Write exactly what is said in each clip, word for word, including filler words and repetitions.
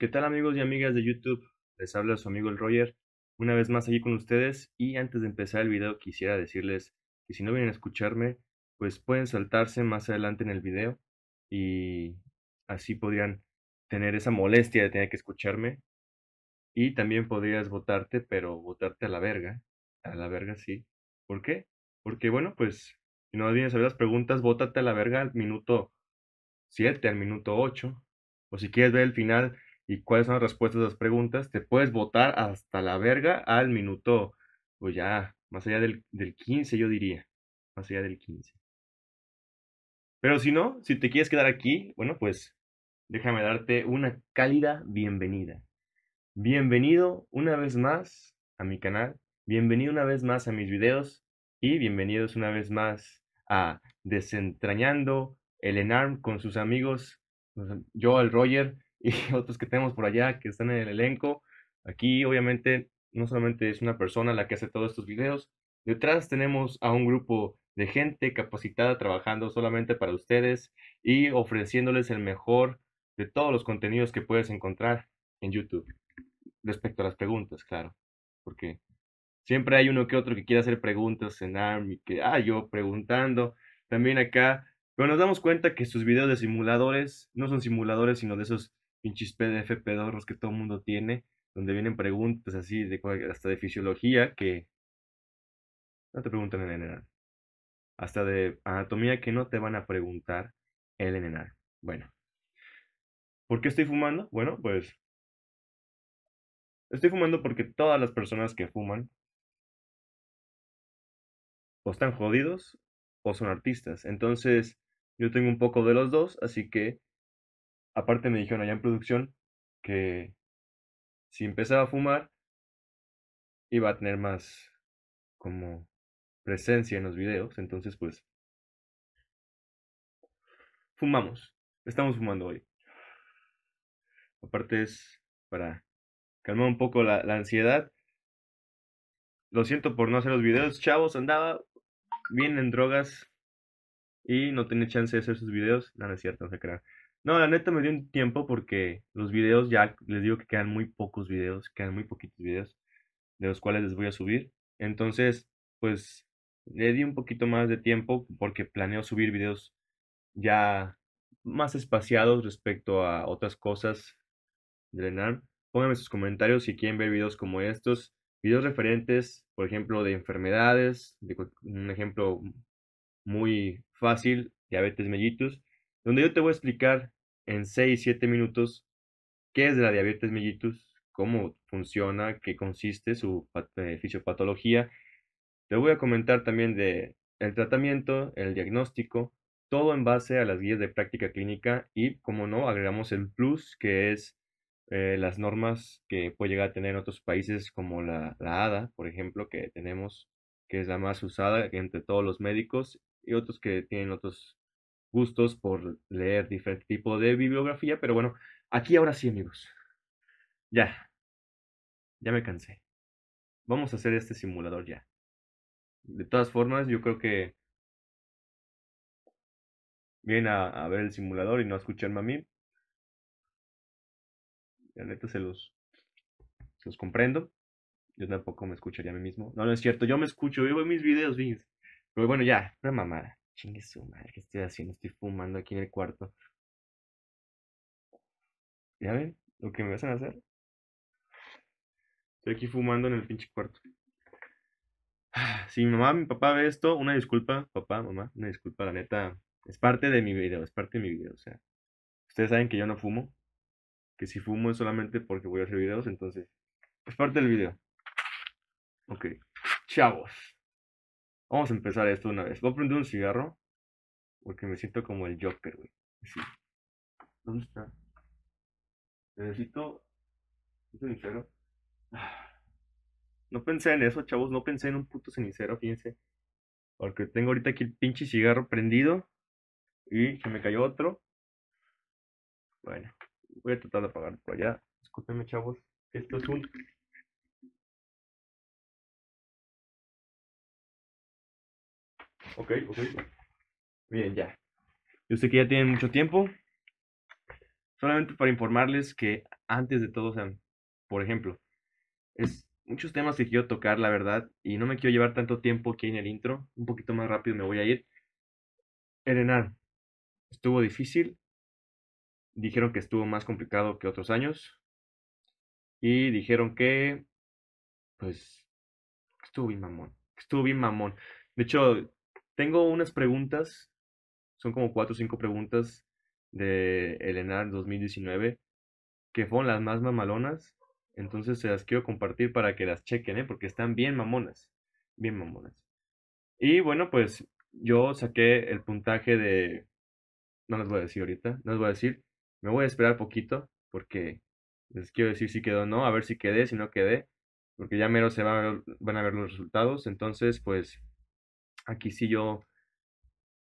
¿Qué tal amigos y amigas de YouTube? Les habla su amigo el Royer, una vez más aquí con ustedes, y antes de empezar el video quisiera decirles que si no vienen a escucharme, pues pueden saltarse más adelante en el video y así podrían tener esa molestia de tener que escucharme. Y también podrías votarte, pero votarte a la verga, a la verga sí. ¿Por qué? Porque bueno, pues si no vienes a ver las preguntas, vótate a la verga al minuto siete, al minuto ocho, o si quieres ver el final y cuáles son las respuestas a las preguntas, te puedes votar hasta la verga al minuto, pues ya, más allá del, del quince yo diría, más allá del quince. Pero si no, si te quieres quedar aquí, bueno pues, déjame darte una cálida bienvenida. Bienvenido una vez más a mi canal, bienvenido una vez más a mis videos, y bienvenidos una vez más a Desentrañando el Enarm con sus amigos, yo el Royer, y otros que tenemos por allá que están en el elenco. Aquí obviamente no solamente es una persona la que hace todos estos videos, detrás tenemos a un grupo de gente capacitada trabajando solamente para ustedes y ofreciéndoles el mejor de todos los contenidos que puedes encontrar en YouTube respecto a las preguntas, claro, porque siempre hay uno que otro que quiere hacer preguntas en A R M y que, ah, yo preguntando también acá, pero nos damos cuenta que sus videos de simuladores no son simuladores sino de esos pinches P D F pedorros que todo el mundo tiene, donde vienen preguntas así, de, hasta de fisiología, que no te preguntan en el ENARM. Hasta de anatomía que no te van a preguntar en el ENARM. Bueno, ¿por qué estoy fumando? Bueno, pues estoy fumando porque todas las personas que fuman o están jodidos o son artistas. Entonces, yo tengo un poco de los dos, así que aparte me dijeron allá en producción que si empezaba a fumar iba a tener más como presencia en los videos. Entonces pues fumamos, estamos fumando hoy. Aparte es para calmar un poco la, la ansiedad. Lo siento por no hacer los videos, chavos, andaba bien en drogas y no tenía chance de hacer sus videos. No, no es cierto, no se crean. No, la neta me dio un tiempo porque los videos, ya les digo que quedan muy pocos videos, quedan muy poquitos videos de los cuales les voy a subir. Entonces, pues, le di un poquito más de tiempo porque planeo subir videos ya más espaciados respecto a otras cosas del ENARM. Pónganme sus comentarios si quieren ver videos como estos, videos referentes, por ejemplo, de enfermedades, de un ejemplo muy fácil, diabetes mellitus, donde yo te voy a explicar en seis siete minutos qué es de la diabetes mellitus, cómo funciona, qué consiste, su fisiopatología. Te voy a comentar también de el tratamiento, el diagnóstico, todo en base a las guías de práctica clínica y, como no, agregamos el plus que es eh, las normas que puede llegar a tener en otros países como la, la A D A, por ejemplo, que tenemos, que es la más usada entre todos los médicos y otros que tienen otros gustos por leer diferente tipo de bibliografía, pero bueno, aquí ahora sí amigos, ya, ya me cansé, vamos a hacer este simulador ya. De todas formas yo creo que vienen a, a ver el simulador y no a escucharme a mí, la neta se los, se los comprendo, yo tampoco me escucharía a mí mismo, no, no es cierto, yo me escucho, yo veo mis videos, ¿sí? Pero bueno ya, una mamada. Chingue su madre, ¿qué estoy haciendo? Estoy fumando aquí en el cuarto. ¿Ya ven lo que me hacen hacer? Estoy aquí fumando en el pinche cuarto. Si mi mamá, mi papá ve esto, una disculpa, papá, mamá, una disculpa, la neta. Es parte de mi video, es parte de mi video, o sea. Ustedes saben que yo no fumo. Que si fumo es solamente porque voy a hacer videos, entonces es parte del video. Ok, chavos. Vamos a empezar esto una vez. Voy a prender un cigarro porque me siento como el Joker, güey. Sí. ¿Dónde está? Necesito... ¿Es un cenicero? No pensé en eso, chavos. No pensé en un puto cenicero, fíjense. Porque tengo ahorita aquí el pinche cigarro prendido. Y se me cayó otro. Bueno, voy a tratar de apagar por allá. Discúlpenme, chavos. Esto es un... Ok, ok. Bien, ya. Yo sé que ya tienen mucho tiempo. solamente para informarles que antes de todo, o sea, por ejemplo, es muchos temas que quiero tocar, la verdad, y no me quiero llevar tanto tiempo aquí en el intro, un poquito más rápido me voy a ir. El ENARM estuvo difícil, dijeron que estuvo más complicado que otros años, y dijeron que, pues, estuvo bien mamón, estuvo bien mamón. De hecho, tengo unas preguntas, son como cuatro o cinco preguntas de el ENARM dos mil diecinueve, que fueron las más mamalonas. Entonces se las quiero compartir para que las chequen, ¿eh? Porque están bien mamonas, bien mamonas. Y bueno, pues yo saqué el puntaje de... No les voy a decir ahorita, no les voy a decir. Me voy a esperar poquito porque les quiero decir si quedó o no, a ver si quedé, si no quedé. Porque ya mero se va a ver, van a ver los resultados. Entonces, pues aquí sí yo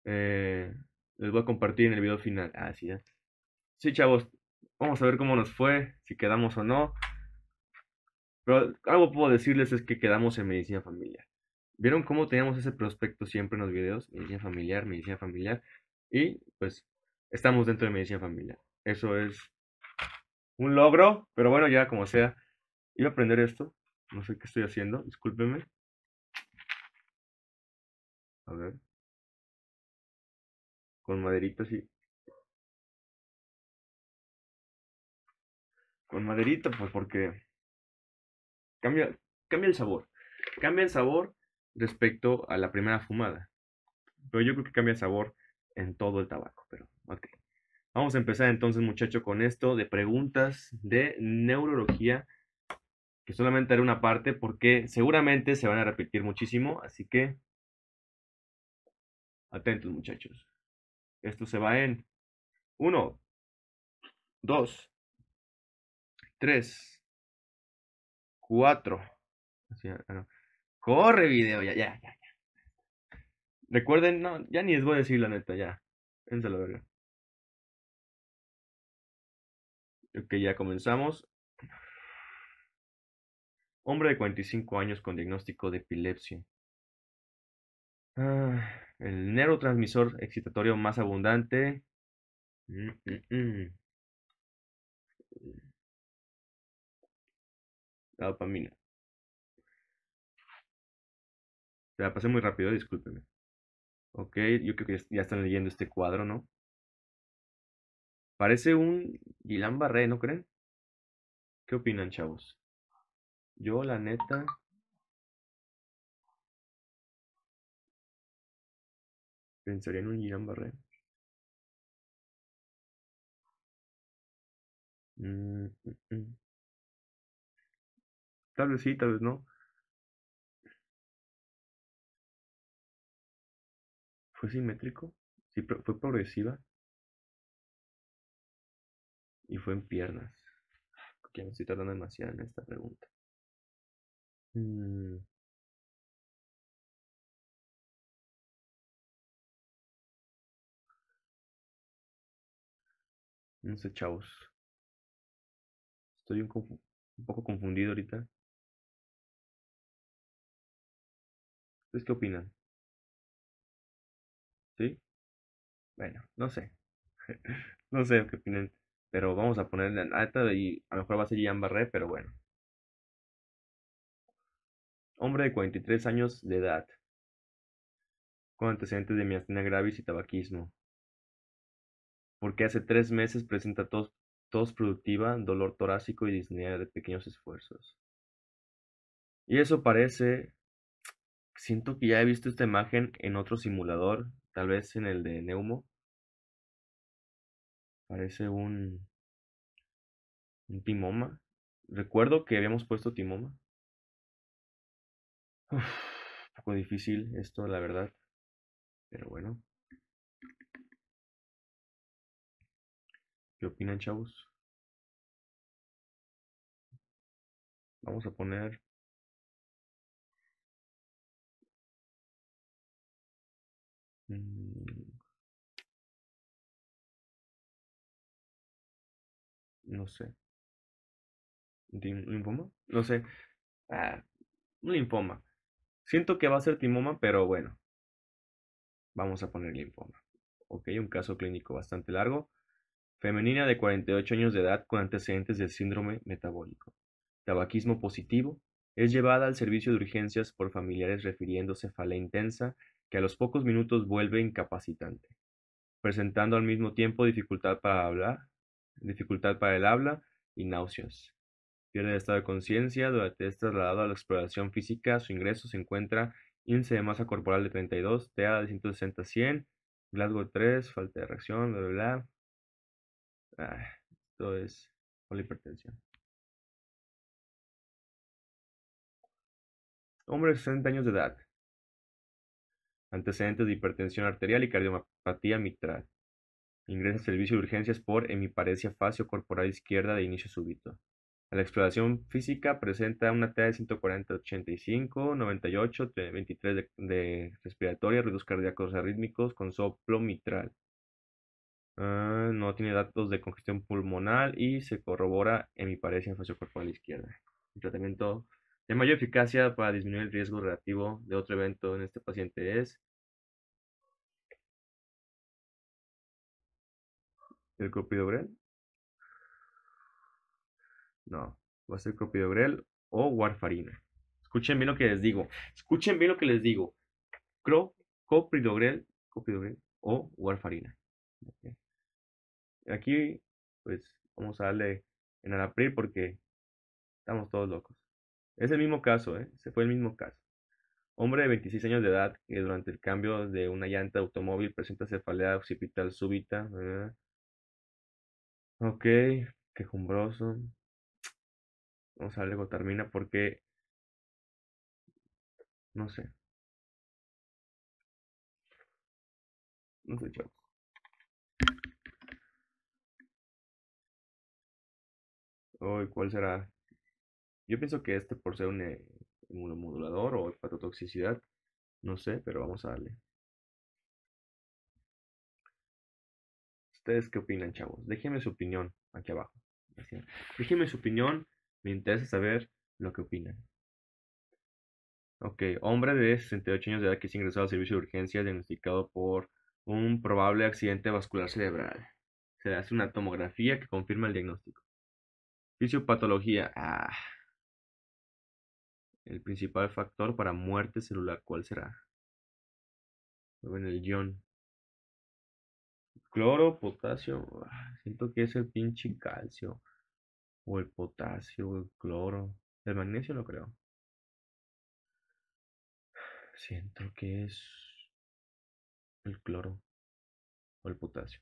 eh, les voy a compartir en el video final. Ah, sí, ya. Sí, chavos, vamos a ver cómo nos fue, si quedamos o no. Pero algo puedo decirles es que quedamos en medicina familiar. ¿Vieron cómo teníamos ese prospecto siempre en los videos? Medicina familiar, medicina familiar. Y pues estamos dentro de medicina familiar. Eso es un logro, pero bueno, ya como sea. Iba a aprender esto. No sé qué estoy haciendo, discúlpenme. A ver. Con maderita, sí. Con maderita, pues porque... Cambia, cambia el sabor, cambia el sabor respecto a la primera fumada, pero yo creo que cambia el sabor en todo el tabaco, pero ok. Vamos a empezar entonces, muchachos, con esto de preguntas de neurología, que solamente haré una parte porque seguramente se van a repetir muchísimo, así que atentos, muchachos. Esto se va en uno, dos, tres, cuatro. Corre video, ya, ya, ya. Recuerden, no, ya ni les voy a decir la neta, ya. Vénse a la verga. Ok, ya comenzamos. Hombre de cuarenta y cinco años con diagnóstico de epilepsia. Ah, el neurotransmisor excitatorio más abundante. Mm, mm, mm. La dopamina. Te la pasé muy rápido, discúlpeme. Ok, yo creo que ya están leyendo este cuadro, ¿no? Parece un Guillain-Barré, ¿no creen? ¿Qué opinan, chavos? Yo, la neta... pensaría en un Guillain-Barré. Mm -mm. Tal vez sí, tal vez no. ¿Fue simétrico? Sí, fue progresiva. Y fue en piernas. Porque me estoy tardando demasiado en esta pregunta. Hmm. No sé, chavos. Estoy un, confu un poco confundido ahorita. ¿Ustedes qué opinan? ¿Sí? Bueno, no sé. No sé qué opinan. Pero vamos a ponerle en alta y a lo mejor va a ser Guillain-Barré, pero bueno. Hombre de cuarenta y tres años de edad. Con antecedentes de miastenia gravis y tabaquismo. Porque hace tres meses presenta tos, tos productiva, dolor torácico y disnea de pequeños esfuerzos. Y eso parece... Siento que ya he visto esta imagen en otro simulador, tal vez en el de Neumo. Parece un, un timoma. Recuerdo que habíamos puesto timoma. Uf, un poco difícil esto, la verdad. Pero bueno. ¿Qué opinan, chavos? Vamos a poner... No sé. ¿Linfoma? No sé. Ah, un linfoma. Siento que va a ser timoma, pero bueno. Vamos a poner linfoma. Ok, un caso clínico bastante largo. Femenina de cuarenta y ocho años de edad con antecedentes de síndrome metabólico. Tabaquismo positivo. Es llevada al servicio de urgencias por familiares refiriendo cefalea intensa que a los pocos minutos vuelve incapacitante, presentando al mismo tiempo dificultad para hablar, dificultad para el habla y náuseas. Pierde el estado de conciencia, durante este trasladado a la exploración física, a su ingreso se encuentra índice de masa corporal de treinta y dos, T A de ciento sesenta a cien, Glasgow tres, falta de reacción, bla, bla, bla. Ah, esto es polihipertensión. Hombre de sesenta años de edad. Antecedentes de hipertensión arterial y cardiomapatía mitral. Ingresa al servicio de urgencias por hemiparesia facio-corporal izquierda de inicio súbito. A la exploración física presenta una T A de ciento cuarenta a ochenta y cinco, noventa y ocho, veintitrés de, de respiratoria, ruidos cardíacos arrítmicos con soplo mitral. Uh, no tiene datos de congestión pulmonar y se corrobora hemiparesia facio-corporal izquierda. El tratamiento de mayor eficacia para disminuir el riesgo relativo de otro evento en este paciente es el clopidogrel. No, va a ser clopidogrel o warfarina. Escuchen bien lo que les digo. Escuchen bien lo que les digo. Clopidogrel, clopidogrel o warfarina. Okay. Aquí, pues, vamos a darle enalapril porque estamos todos locos. Es el mismo caso, ¿eh? Se fue el mismo caso. Hombre de veintiséis años de edad que durante el cambio de una llanta de automóvil presenta cefalea occipital súbita. ¿Verdad? Ok, quejumbroso. Vamos a darle gotarmina porque no sé. No sé, chavos. Hoy, ¿cuál será? Yo pienso que este por ser un inmunomodulador o hepatotoxicidad, no sé, pero vamos a darle. ¿Ustedes qué opinan, chavos? Déjenme su opinión aquí abajo. Déjenme su opinión, me interesa saber lo que opinan. Ok, hombre de sesenta y ocho años de edad que es ingresado al servicio de urgencia diagnosticado por un probable accidente vascular cerebral. Se le hace una tomografía que confirma el diagnóstico. Fisiopatología. Ah. El principal factor para muerte celular, ¿cuál será? En el guión. Cloro, potasio. Ah, siento que es el pinche calcio. O el potasio, o el cloro. El magnesio no creo. Siento que es el cloro. O el potasio.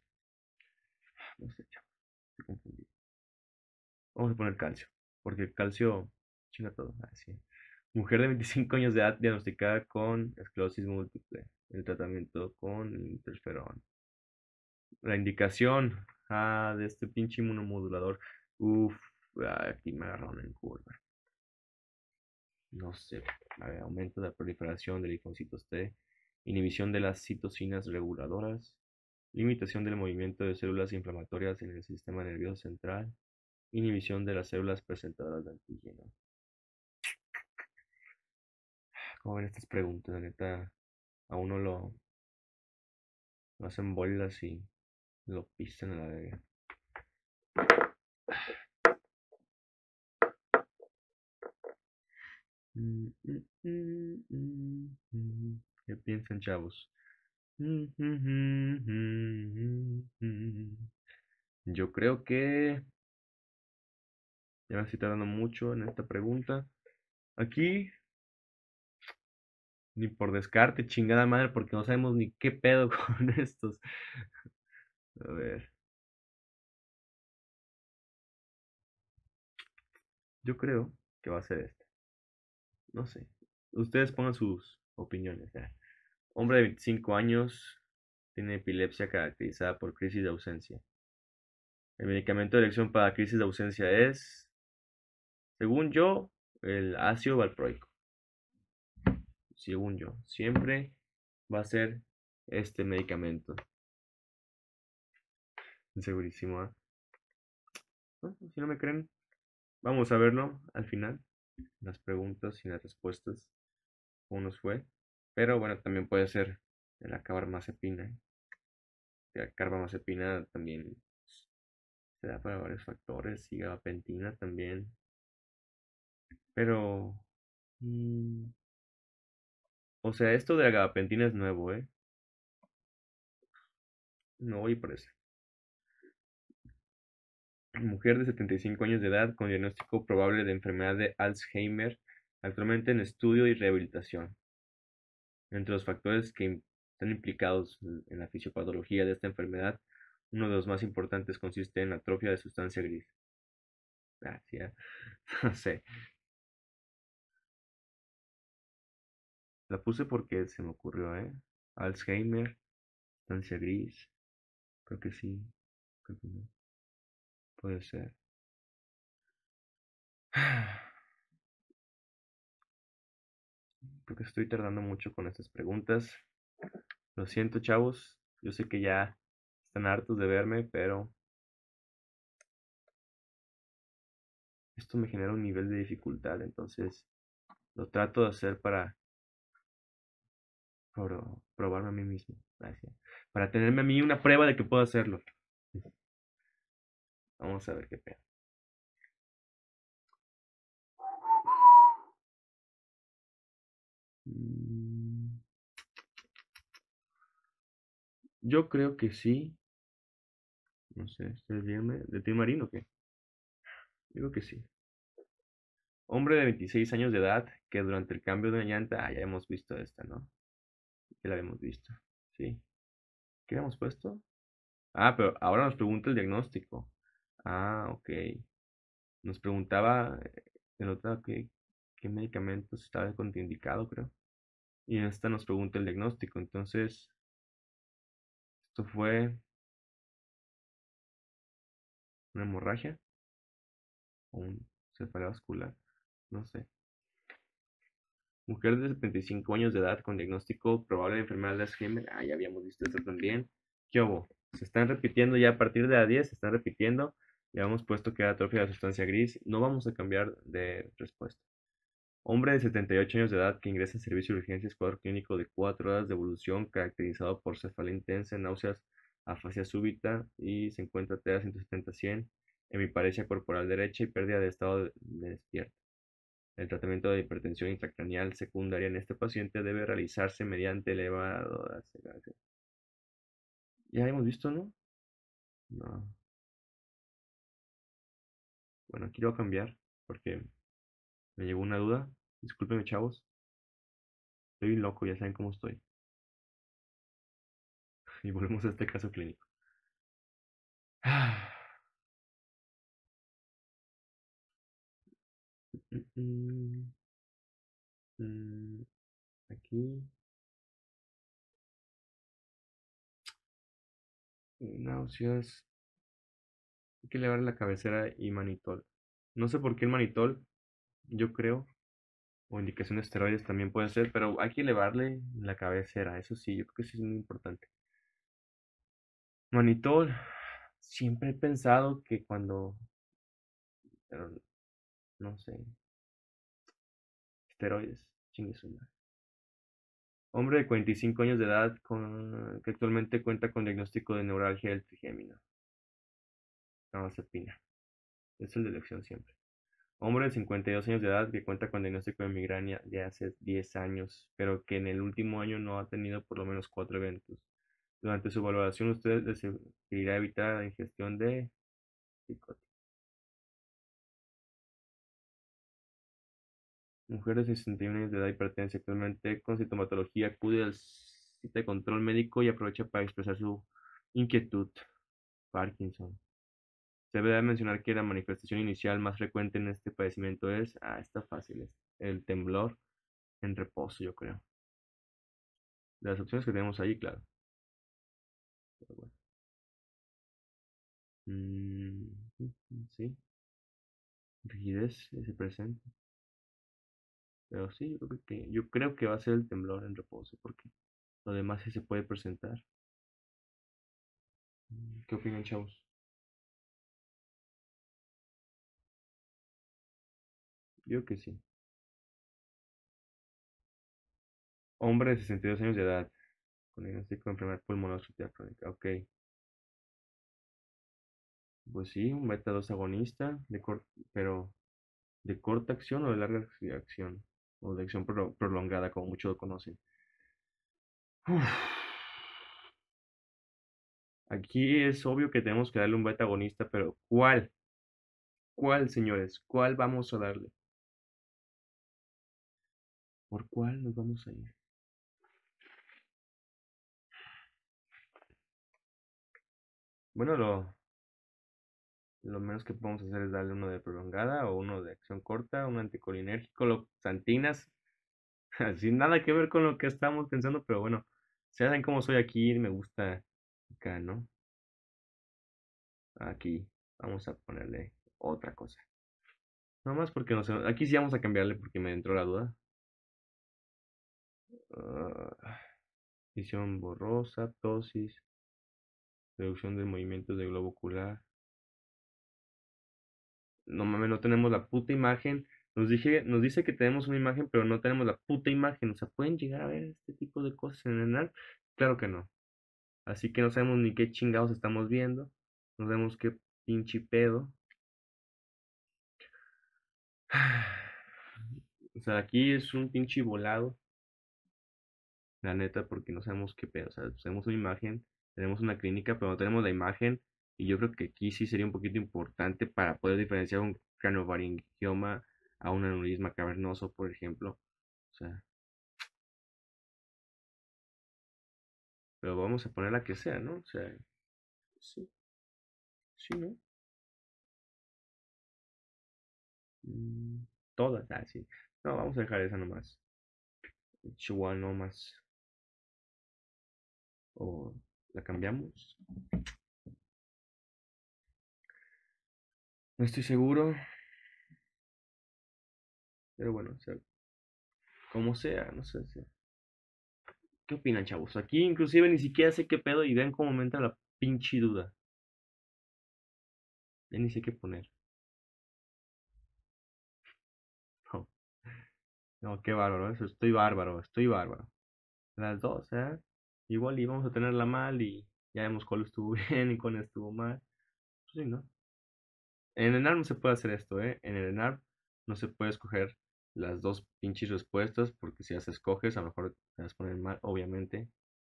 No sé, ya. Estoy confundido. Vamos a poner calcio. Porque el calcio chinga todo. Así. Mujer de veinticinco años de edad diagnosticada con esclerosis múltiple. El tratamiento con interferón. La indicación ah, de este pinche inmunomodulador. Uf, aquí me agarraron en curva. No sé. A ver, aumento de la proliferación de linfocitos T. Inhibición de las citocinas reguladoras. Limitación del movimiento de células inflamatorias en el sistema nervioso central. Inhibición de las células presentadoras de antígeno. Como ven estas preguntas, la neta, a uno lo, lo hacen bolas y lo pisan a la verga. ¿Qué piensan, chavos? Yo creo que ya me estoy tardando mucho en esta pregunta. Aquí ni por descarte, chingada madre, porque no sabemos ni qué pedo con estos. A ver. Yo creo que va a ser este. No sé. Ustedes pongan sus opiniones. ¿eh? Hombre de veinticinco años. Tiene epilepsia caracterizada por crisis de ausencia. El medicamento de elección para crisis de ausencia es, según yo, el ácido valproico. Según yo, siempre va a ser este medicamento. Segurísimo, ¿eh? ¿No? Si no me creen, vamos a verlo al final. Las preguntas y las respuestas. Cómo nos fue. Pero bueno, también puede ser la carbamazepina. La carbamazepina también se da para varios factores y gabapentina también. Pero, mmm, o sea, esto de la gabapentina es nuevo, ¿eh? No voy por eso. Mujer de setenta y cinco años de edad con diagnóstico probable de enfermedad de Alzheimer, actualmente en estudio y rehabilitación. Entre los factores que están implicados en la fisiopatología de esta enfermedad, uno de los más importantes consiste en la atrofia de sustancia gris. Ah, sí, ¿eh? No sé. La puse porque se me ocurrió, ¿eh? Alzheimer, sustancia gris. Creo que sí. Creo que no. Puede ser. Creo que estoy tardando mucho con estas preguntas. Lo siento, chavos. Yo sé que ya están hartos de verme, pero esto me genera un nivel de dificultad. Entonces lo trato de hacer para Pro... probarme a mí mismo. Gracias. Para tenerme a mí una prueba de que puedo hacerlo. Vamos a ver qué pedo. Yo creo que sí. No sé, ¿ustedes díganme? ¿De ti, Marín, o qué? Digo que sí. Hombre de veintiséis años de edad que durante el cambio de una llanta... Ah, ya hemos visto esta, ¿no? Ya la habíamos visto, sí. ¿Qué habíamos puesto? Ah, pero ahora nos pregunta el diagnóstico. Ah, ok. Nos preguntaba el otro que qué medicamento estaba contraindicado, creo. Y en esta nos pregunta el diagnóstico. Entonces, esto fue una hemorragia o un cefalevascular, no sé. Mujer de setenta y cinco años de edad con diagnóstico probable de enfermedad de Alzheimer. Ah, ya habíamos visto esto también. ¿Qué hubo? Se están repitiendo ya a partir de la diez, se están repitiendo. Ya hemos puesto que era atrofia de la sustancia gris. No vamos a cambiar de respuesta. Hombre de setenta y ocho años de edad que ingresa en servicio de urgencias, cuadro clínico de cuatro horas de evolución, caracterizado por cefalea intensa, náuseas, afasia súbita y se encuentra T D A ciento setenta a cien, hemiparesia corporal derecha y pérdida de estado de despierto. El tratamiento de hipertensión intracraneal secundaria en este paciente debe realizarse mediante elevadoras. Ya hemos visto, ¿no? No. Bueno, aquí lo voy a cambiar porque me llegó una duda. Discúlpenme, chavos. Estoy loco, ya saben cómo estoy. Y volvemos a este caso clínico. Aquí. Náuseas. Hay que elevar la cabecera y manitol. No sé por qué el manitol, yo creo. O indicaciones de esteroides también puede ser, pero hay que elevarle la cabecera. Eso sí, yo creo que sí es muy importante. Manitol. Siempre he pensado que cuando... Pero no sé. Esteroides. Chinguesuma. Hombre de cuarenta y cinco años de edad con, que actualmente cuenta con diagnóstico de neuralgia del trigémino. Clonazepina. Es el de elección siempre. Hombre de cincuenta y dos años de edad que cuenta con diagnóstico de migraña de hace diez años, pero que en el último año no ha tenido por lo menos cuatro eventos. Durante su evaluación, usted decidirá evitar la ingestión de psicóticos. Mujer de sesenta y uno años de edad, hipertensa, actualmente con sintomatología, acude al sitio de control médico y aprovecha para expresar su inquietud. Parkinson. Se debe mencionar que la manifestación inicial más frecuente en este padecimiento es, ah, está fácil, es el temblor en reposo, yo creo. De las opciones que tenemos ahí, claro. Pero bueno. Mm, sí. Rigidez se presenta. Pero sí, yo creo, que, yo creo que va a ser el temblor en reposo, porque lo demás sí se puede presentar. ¿Qué opinan, chavos? Yo que sí. Hombre de sesenta y dos años de edad, con diagnóstico de enfermedad pulmonar crónica. Ok. Pues sí, un beta dos agonista, de cor- pero de corta acción o de larga acción, o de acción pro- prolongada, como muchos lo conocen. Uf. Aquí es obvio que tenemos que darle un beta agonista, pero ¿cuál? ¿Cuál, señores? ¿Cuál vamos a darle? ¿Por cuál nos vamos a ir? Bueno, lo, lo menos que podemos hacer es darle uno de prolongada o uno de acción corta, un anticolinérgico, loctantinas. Sin nada que ver con lo que estábamos pensando, pero bueno, se saben cómo soy aquí, me gusta acá, ¿no? Aquí, vamos a ponerle otra cosa. Nomás porque no sé, aquí sí vamos a cambiarle porque me entró la duda. Uh, visión borrosa, ptosis, reducción de movimientos de globo ocular. No mames, no tenemos la puta imagen. Nos, dije, nos dice que tenemos una imagen, pero no tenemos la puta imagen. O sea, ¿pueden llegar a ver este tipo de cosas en el ENARM? Claro que no. Así que no sabemos ni qué chingados estamos viendo. No sabemos qué pinche pedo. O sea, aquí es un pinche volado. La neta, porque no sabemos qué pedo. O sea, tenemos una imagen, tenemos una clínica, pero no tenemos la imagen. Y yo creo que aquí sí sería un poquito importante para poder diferenciar un cranofaringioma a un aneurisma cavernoso, por ejemplo. O sea. Pero vamos a poner la que sea, ¿no? O sea. Sí. Sí, ¿no? Mm, todas, ah, sí. No, vamos a dejar esa nomás. Chihuahua nomás. O la cambiamos. No estoy seguro. Pero bueno, o sea, como sea, no sé. Sea. ¿Qué opinan, chavos? Aquí inclusive ni siquiera sé qué pedo y vean cómo me entra la pinche duda. Ya ni sé qué poner. No, no, qué bárbaro eso. Estoy bárbaro, estoy bárbaro. Las dos, ¿eh? Igual y vamos a tenerla mal y ya vemos cuál estuvo bien y cuál estuvo mal. Sí, ¿no? En el ENARM no se puede hacer esto, ¿eh? En el ENARM no se puede escoger las dos pinches respuestas, porque si las escoges a lo mejor te las ponen mal, obviamente.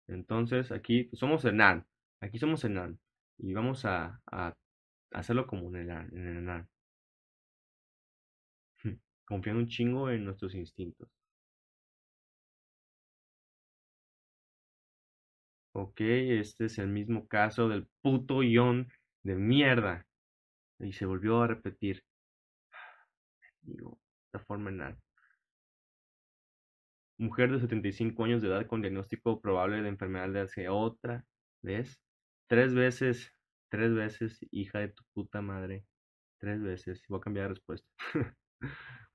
Entonces aquí pues somos ENARM, aquí somos ENARM y vamos a, a hacerlo como en el, en el ENARM, confiando un chingo en nuestros instintos. Ok, este es el mismo caso del puto guión de mierda y se volvió a repetir. Digo, la forma ENARM. Mujer de setenta y cinco años de edad con diagnóstico probable de enfermedad de hace otra vez. Tres veces, tres veces, hija de tu puta madre. Tres veces. Voy a cambiar de respuesta.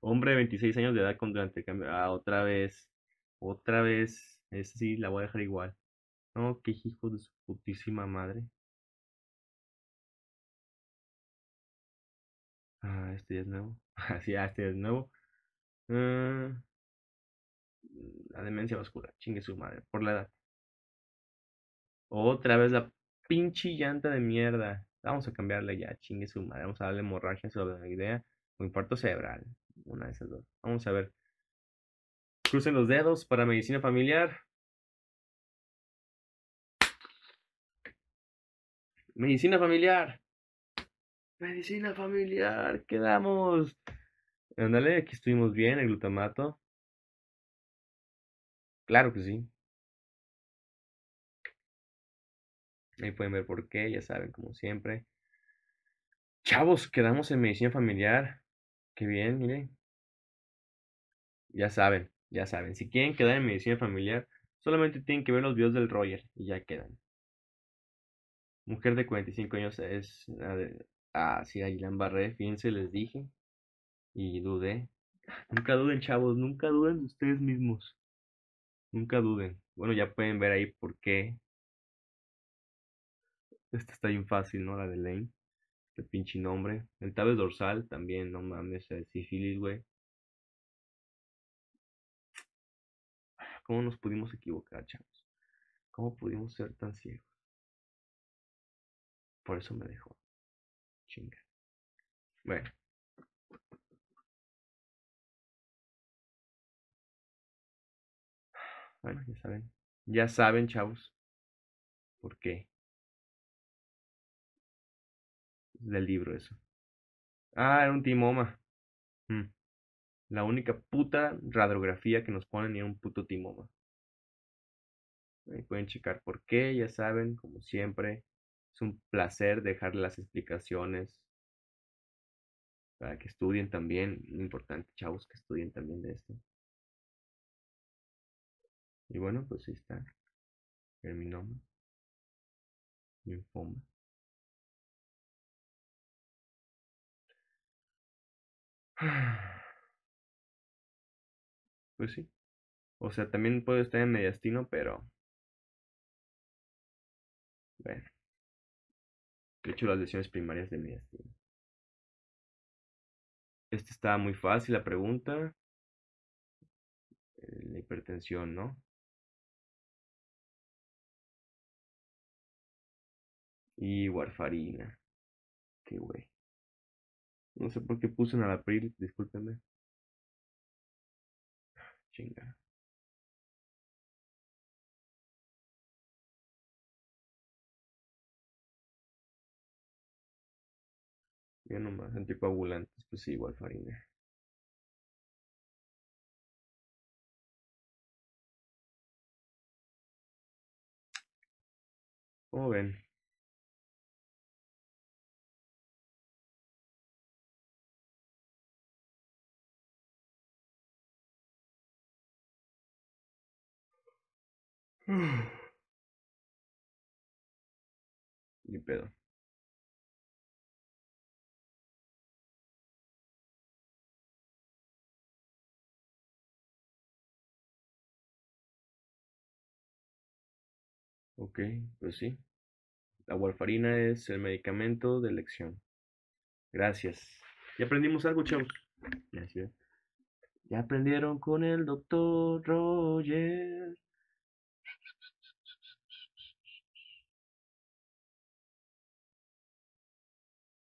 Hombre de veintiséis años de edad con durante el cambio. Ah, otra vez. Otra vez. Esa sí la voy a dejar igual. No, qué hijo de su putísima madre. Ah, este ya es nuevo. Así, ah, este es nuevo. Uh, la demencia vascular, chingue su madre, por la edad. Otra vez la pinche llanta de mierda. Vamos a cambiarla ya, chingue su madre. Vamos a darle hemorragia sobre la idea o infarto cerebral. Una de esas dos. Vamos a ver. Crucen los dedos para medicina familiar. Medicina familiar. Medicina familiar, quedamos. Ándale, aquí estuvimos bien, el glutamato. Claro que sí. Ahí pueden ver por qué, ya saben, como siempre. Chavos, quedamos en medicina familiar. Qué bien, miren. Ya saben, ya saben. Si quieren quedar en medicina familiar, solamente tienen que ver los videos del Royer y ya quedan. Mujer de cuarenta y cinco años es... Ah, sí, a Guillain-Barré, fíjense, les dije. Y dudé. Nunca duden, chavos, nunca duden ustedes mismos. Nunca duden. Bueno, ya pueden ver ahí por qué. Esta está bien fácil, ¿no? La de Lane. Este pinche nombre. El tabes dorsal también, no mames, el sífilis, güey. ¿Cómo nos pudimos equivocar, chavos? ¿Cómo pudimos ser tan ciegos? Por eso me dejó. Chinga. Bueno. Bueno, ya saben. Ya saben, chavos. ¿Por qué? Del libro eso. Ah, era un timoma. Hmm. La única puta radiografía que nos ponen era un puto timoma. Ahí pueden checar por qué, ya saben, como siempre. Es un placer dejar las explicaciones para que estudien también. Importante, chavos, que estudien también de esto. Y bueno, pues ahí está. Terminoma. Linfoma. Pues sí. O sea, también puedo estar en mediastino, pero... Bueno. He hecho las lesiones primarias de mediastino. Este estaba muy fácil, la pregunta. La hipertensión, ¿no? Y warfarina. Qué güey. No sé por qué puse en Alapril, discúlpenme. Chinga. Ya nomás, anticoagulantes, pues sí, warfarina. ¿Cómo ven? Ni pedo. Ok, pues sí. La warfarina es el medicamento de elección. Gracias. Ya aprendimos algo, chavos. Gracias. Ya aprendieron con el doctor Royer.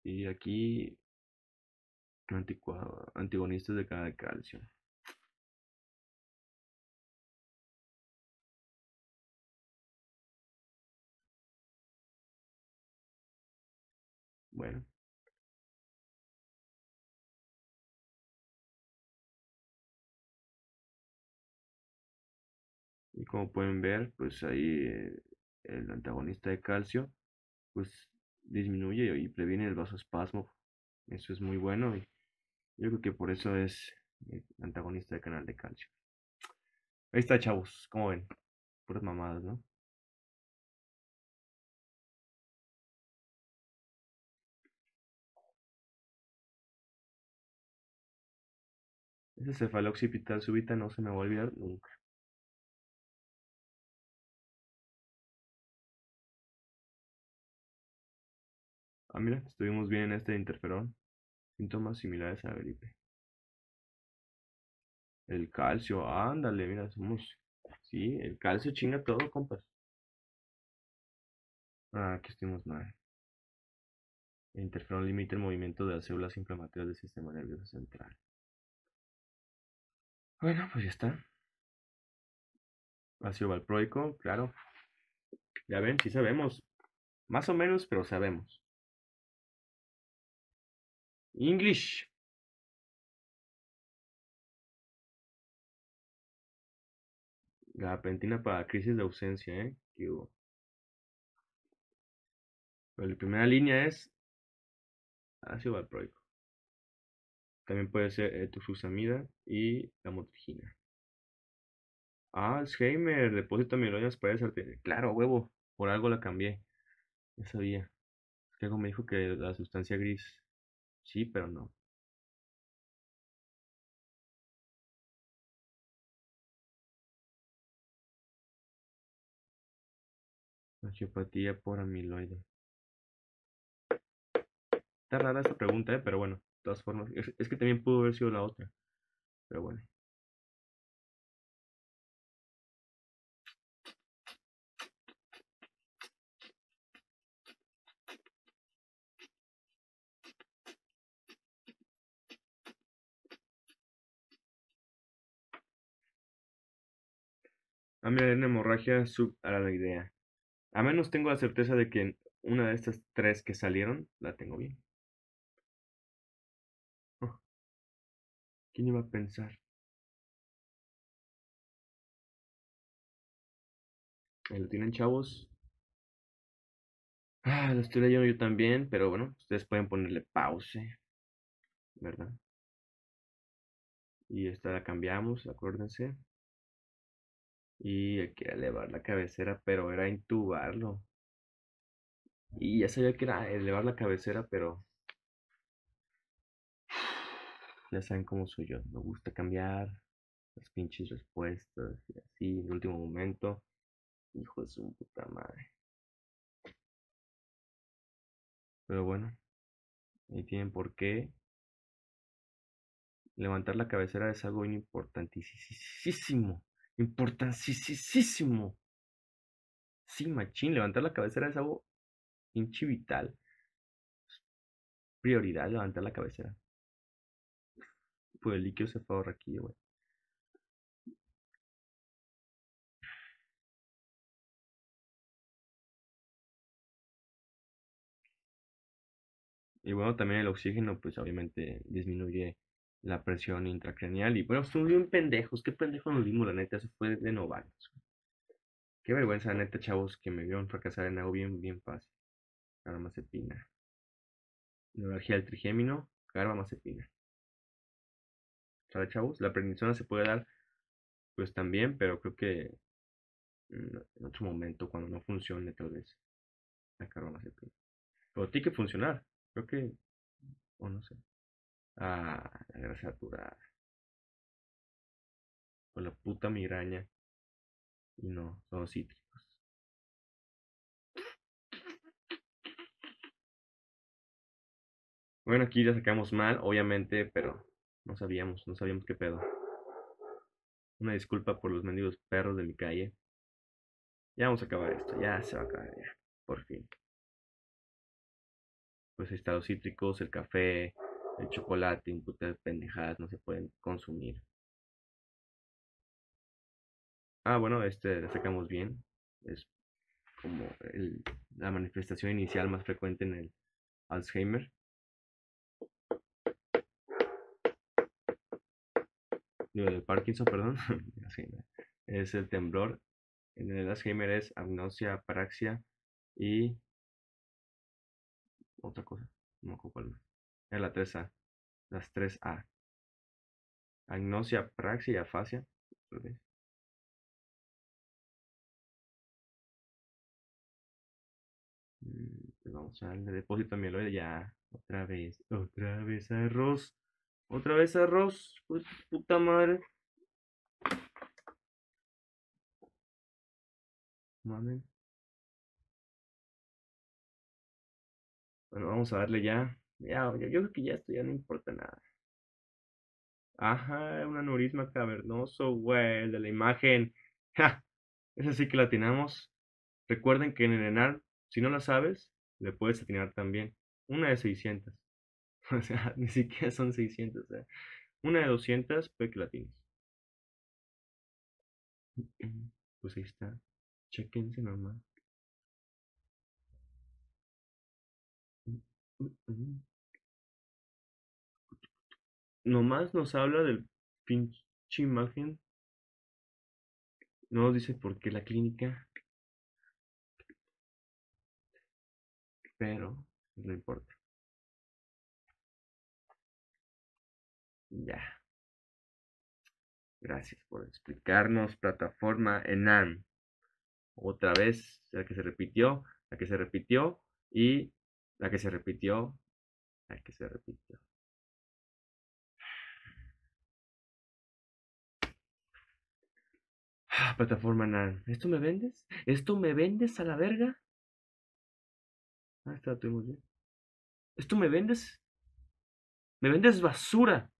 Y aquí antagonistas de cada calcio. Bueno. Y como pueden ver, pues ahí el antagonista de calcio, pues disminuye y previene el vasoespasmo. Eso es muy bueno y yo creo que por eso es el antagonista del canal de calcio. Ahí está, chavos, como ven, puras mamadas, ¿no? Esa cefalea occipital súbita no se me va a olvidar nunca. Ah, mira, estuvimos bien en este interferón. Síntomas similares a la gripe. El calcio, ándale, mira, somos... Sí, el calcio chinga todo, compas. Ah, aquí estuvimos mal. El interferón limita el movimiento de las células inflamatorias del sistema nervioso central. Bueno, pues ya está. Ácido valproico, claro. Ya ven, sí sabemos. Más o menos, pero sabemos. English. Gabapentina para crisis de ausencia, ¿eh? ¿Qué hubo? Pero la primera línea es ácido valproico. También puede ser eh, tufusamida y la motrigina. Ah, Alzheimer, depósito de mieloides, paredes arteriales. Claro, huevo, por algo la cambié. Ya sabía. Es que algo me dijo que la sustancia gris. Sí, pero no. Angiopatía por amiloide. Está rara esta pregunta, ¿eh? Pero bueno, de todas formas. Es, es que también pudo haber sido la otra. Pero bueno. hambre de una hemorragia subaracnoidea. A menos tengo la certeza de que una de estas tres que salieron la tengo bien. Oh. ¿Quién iba a pensar? Ahí lo tienen, chavos. Ah, lo estoy leyendo yo también, pero bueno, ustedes pueden ponerle pause, ¿verdad? Y esta la cambiamos, acuérdense. Y hay que elevar la cabecera, pero era intubarlo. Y ya sabía que era elevar la cabecera, pero... Ya saben cómo soy yo. Me gusta cambiar las pinches respuestas y así, en el último momento. Hijo de su puta madre. Pero bueno, ahí tienen por qué. Levantar la cabecera es algo importantísimo. Importantísimo. Sí, machín. Levantar la cabecera es algo pinche vital. Prioridad levantar la cabecera. Pues el líquido se fue ahorrar aquí, güey. Y bueno, también el oxígeno, pues obviamente disminuye la presión intracraneal. Y bueno, son bien pendejos. Qué pendejo nos dimos, la neta. Eso fue de novatos. Qué vergüenza, la neta, chavos, que me vieron fracasar en algo bien, bien fácil. Carbamazepina. Neuralgia del trigémino. Carbamazepina. ¿Sabe, chavos? La prednisona se puede dar, pues también, pero creo que en otro momento, cuando no funcione, tal vez la carbamazepina. Pero tiene que funcionar. Creo que, o no sé. Ah, la grasa saturada. Con la puta migraña. Y no, son cítricos. Bueno, aquí la sacamos mal, obviamente, pero no sabíamos, no sabíamos qué pedo. Una disculpa por los mendigos perros de mi calle. Ya vamos a acabar esto, ya se va a acabar, ya, por fin. Pues ahí están los cítricos, el café, el chocolate, putas pendejadas, no se pueden consumir. Ah, bueno, este lo sacamos bien. Es como el, la manifestación inicial más frecuente en el Alzheimer. Digo, del Parkinson, perdón. Es el temblor. En el Alzheimer es agnosia, aparaxia y... otra cosa, no ocupo el... Es la tres A. Las tres A. Agnosia, apraxia y afasia. Vamos al depósito mieloide. Ya, otra vez. Otra vez arroz. Otra vez arroz. Pues, puta madre. Mamen. Bueno, vamos a darle ya. Ya, yo, yo creo que ya esto ya no importa nada. Ajá, un aneurisma cavernoso, güey, el de la imagen. ¡Ja! Esa sí que la atinamos. Recuerden que en el ENARM, si no la sabes, le puedes atinar también. Una de seiscientos. O sea, ni siquiera son seiscientos. ¿Eh? Una de doscientos, puede que la atines. Pues ahí está. Chequense nomás. Nomás nos habla del pinche imagen. No nos dice por qué la clínica. Pero no importa. Ya. Gracias por explicarnos, plataforma ENARM. Otra vez, la que se repitió, la que se repitió y la que se repitió, la que se repitió. Plataforma ENARM. ¿Esto me vendes? ¿Esto me vendes a la verga? Ah, esta la tuvimos bien. ¿Esto me vendes? Me vendes basura.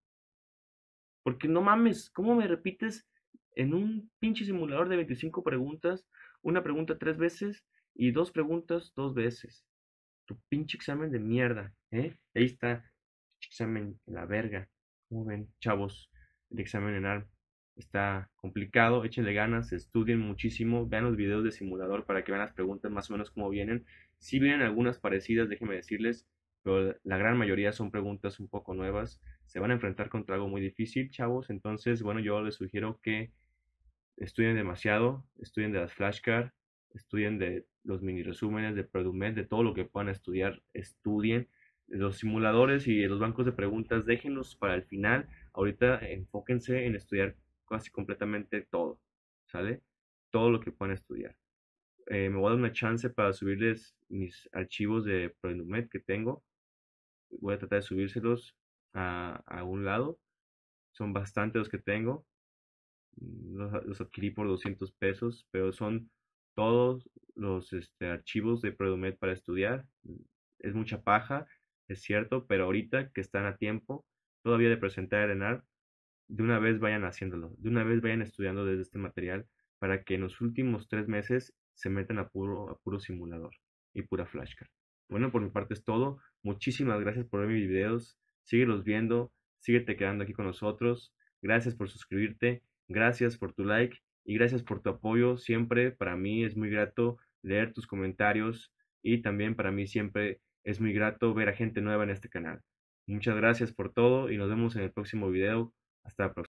Porque no mames, ¿cómo me repites en un pinche simulador de veinticinco preguntas? Una pregunta tres veces y dos preguntas dos veces. Tu pinche examen de mierda, ¿eh? Ahí está. Examen, la verga. ¿Cómo ven, chavos? El examen ENARM. está complicado, échenle ganas, estudien muchísimo, vean los videos de simulador para que vean las preguntas más o menos cómo vienen. Si vienen algunas parecidas, déjenme decirles, pero la gran mayoría son preguntas un poco nuevas, se van a enfrentar contra algo muy difícil, chavos. Entonces, bueno, yo les sugiero que estudien demasiado, estudien de las flashcards, estudien de los mini resúmenes de ProduMed, de todo lo que puedan estudiar, estudien. Los simuladores y los bancos de preguntas, déjenlos para el final. Ahorita enfóquense en estudiar casi completamente todo, ¿sale? Todo lo que puedan estudiar. Eh, me voy a dar una chance para subirles mis archivos de ProduMed que tengo. Voy a tratar de subírselos a, a un lado. Son bastantes los que tengo. Los, los adquirí por doscientos pesos, pero son todos los este, archivos de ProduMed para estudiar. Es mucha paja, es cierto, pero ahorita que están a tiempo todavía de presentar el ENARM, de una vez vayan haciéndolo, de una vez vayan estudiando desde este material para que en los últimos tres meses se metan a puro, a puro simulador y pura flashcard. Bueno, por mi parte es todo. Muchísimas gracias por ver mis videos. Síguelos viendo, síguete quedando aquí con nosotros. Gracias por suscribirte, gracias por tu like y gracias por tu apoyo. Siempre para mí es muy grato leer tus comentarios y también para mí siempre es muy grato ver a gente nueva en este canal. Muchas gracias por todo y nos vemos en el próximo video. Hasta la próxima.